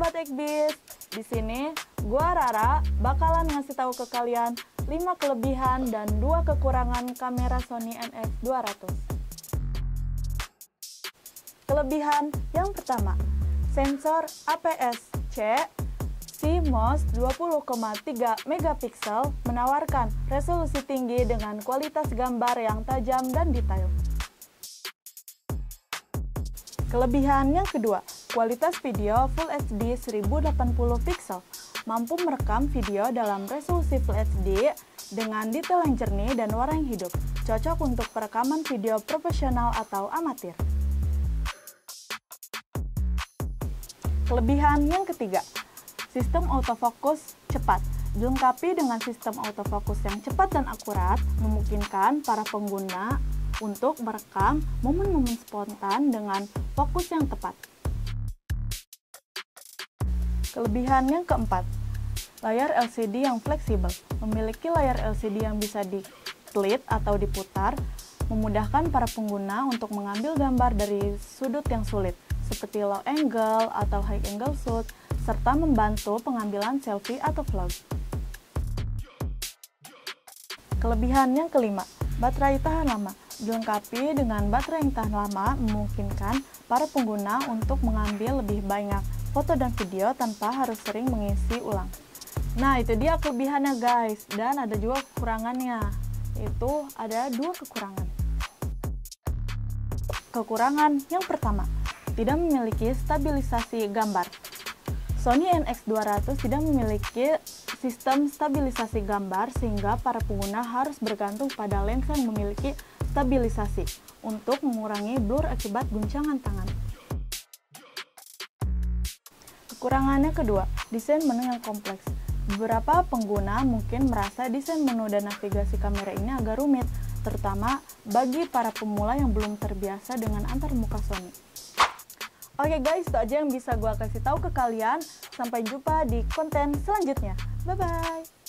Sobat Ekbis, di sini gua Rara bakalan ngasih tahu ke kalian 5 kelebihan dan 2 kekurangan kamera Sony NX200. Kelebihan yang pertama, sensor APS-C CMOS 20,3 megapiksel menawarkan resolusi tinggi dengan kualitas gambar yang tajam dan detail. Kelebihan yang kedua, kualitas video Full HD 1080 piksel mampu merekam video dalam resolusi Full HD dengan detail yang jernih dan warna yang hidup, cocok untuk perekaman video profesional atau amatir. Kelebihan yang ketiga, sistem autofocus cepat. Dilengkapi dengan sistem autofocus yang cepat dan akurat, memungkinkan para pengguna untuk merekam momen-momen spontan dengan fokus yang tepat. Kelebihan yang keempat, layar LCD yang fleksibel. Memiliki layar LCD yang bisa di-flip atau diputar, memudahkan para pengguna untuk mengambil gambar dari sudut yang sulit, seperti low angle atau high angle shoot, serta membantu pengambilan selfie atau vlog. Kelebihan yang kelima, baterai tahan lama. Dilengkapi dengan baterai yang tahan lama, memungkinkan para pengguna untuk mengambil lebih banyak foto dan video tanpa harus sering mengisi ulang. Nah, itu dia kelebihannya guys, dan ada juga kekurangannya. Itu ada 2 kekurangan. Kekurangan yang pertama, tidak memiliki stabilisasi gambar. Sony NX200 tidak memiliki sistem stabilisasi gambar, sehingga para pengguna harus bergantung pada lensa yang memiliki stabilisasi untuk mengurangi blur akibat guncangan tangan. Kekurangannya kedua, desain menu yang kompleks. Beberapa pengguna mungkin merasa desain menu dan navigasi kamera ini agak rumit, terutama bagi para pemula yang belum terbiasa dengan antarmuka Sony. Oke guys, itu aja yang bisa gue kasih tahu ke kalian. Sampai jumpa di konten selanjutnya. Bye-bye!